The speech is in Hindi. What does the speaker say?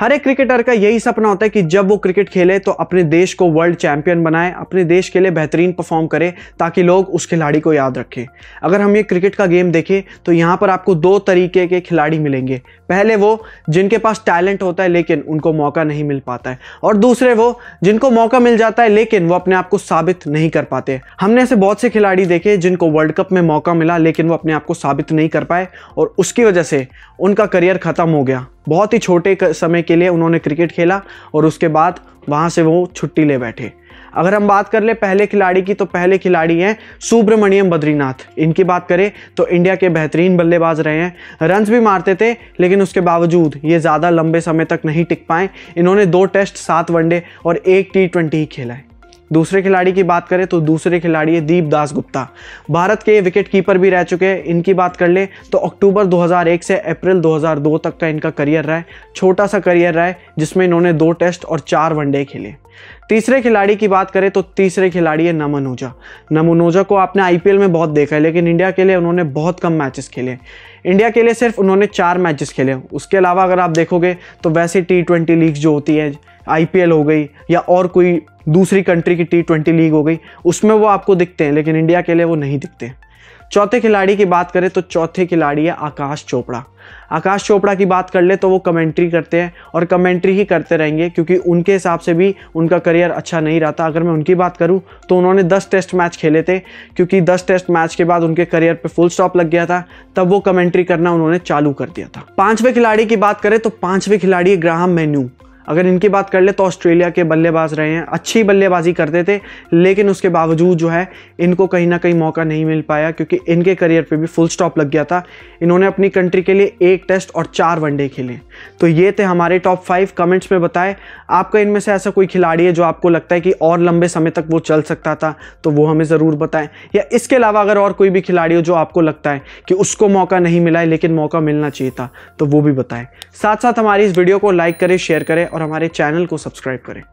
हर एक क्रिकेटर का यही सपना होता है कि जब वो क्रिकेट खेले तो अपने देश को वर्ल्ड चैंपियन बनाए, अपने देश के लिए बेहतरीन परफॉर्म करे ताकि लोग उस खिलाड़ी को याद रखें। अगर हम ये क्रिकेट का गेम देखें तो यहाँ पर आपको दो तरीके के खिलाड़ी मिलेंगे, पहले वो जिनके पास टैलेंट होता है लेकिन उनको मौका नहीं मिल पाता है, और दूसरे वो जिनको मौका मिल जाता है लेकिन वो अपने आप को साबित नहीं कर पाते। हमने ऐसे बहुत से खिलाड़ी देखे जिनको वर्ल्ड कप में मौका मिला लेकिन वो अपने आप को साबित नहीं कर पाए और उसकी वजह से उनका करियर ख़त्म हो गया। बहुत ही छोटे समय के लिए उन्होंने क्रिकेट खेला और उसके बाद वहाँ से वो छुट्टी ले बैठे। अगर हम बात कर ले पहले खिलाड़ी की, तो पहले खिलाड़ी हैं सुब्रमण्यम बद्रीनाथ। इनकी बात करें तो इंडिया के बेहतरीन बल्लेबाज रहे हैं, रन्स भी मारते थे लेकिन उसके बावजूद ये ज़्यादा लंबे समय तक नहीं टिक पाए। इन्होंने 2 टेस्ट, 7 वनडे और 1 T20 ही खेला है। दूसरे खिलाड़ी की बात करें तो दूसरे खिलाड़ी है दीप दास गुप्ता, भारत के विकेटकीपर भी रह चुके हैं। इनकी बात कर लें तो अक्टूबर 2001 से अप्रैल 2002 तक का इनका करियर रहा है, छोटा सा करियर रहा है जिसमें इन्होंने 2 टेस्ट और 4 वनडे खेले। तीसरे खिलाड़ी की बात करें तो तीसरे खिलाड़ी है नमन ओझा। नमन ओझा को आपने IPL में बहुत देखा है लेकिन इंडिया के लिए उन्होंने बहुत कम मैचेस खेले। इंडिया के लिए सिर्फ उन्होंने 4 मैचेस खेले। उसके अलावा अगर आप देखोगे तो वैसे T20 लीग जो होती है, IPL हो गई या और कोई दूसरी कंट्री की T20 लीग हो गई, उसमें वो आपको दिखते हैं लेकिन इंडिया के लिए वो नहीं दिखते। चौथे खिलाड़ी की बात करें तो चौथे खिलाड़ी है आकाश चोपड़ा। आकाश चोपड़ा की बात कर ले तो वो कमेंट्री करते हैं और कमेंट्री ही करते रहेंगे क्योंकि उनके हिसाब से भी उनका करियर अच्छा नहीं रहा था। अगर मैं उनकी बात करूं तो उन्होंने 10 टेस्ट मैच खेले थे क्योंकि 10 टेस्ट मैच के बाद उनके करियर पे फुल स्टॉप लग गया था, तब वो कमेंट्री करना उन्होंने चालू कर दिया था। पाँचवें खिलाड़ी की बात करें तो पाँचवें खिलाड़ी है ग्राहम मेन्यू। अगर इनकी बात कर ले तो ऑस्ट्रेलिया के बल्लेबाज रहे हैं, अच्छी बल्लेबाजी करते थे लेकिन उसके बावजूद जो है इनको कहीं ना कहीं मौका नहीं मिल पाया क्योंकि इनके करियर पे भी फुल स्टॉप लग गया था। इन्होंने अपनी कंट्री के लिए 1 टेस्ट और 4 वनडे खेले। तो ये थे हमारे टॉप 5। कमेंट्स में बताएं आपका इनमें से ऐसा कोई खिलाड़ी है जो आपको लगता है कि और लंबे समय तक वो चल सकता था, तो वो हमें ज़रूर बताएं। या इसके अलावा अगर और कोई भी खिलाड़ी हो जो आपको लगता है कि उसको मौका नहीं मिला है लेकिन मौका मिलना चाहिए था, तो वो भी बताएं। साथ साथ हमारी इस वीडियो को लाइक करें, शेयर करें और हमारे चैनल को सब्सक्राइब करें।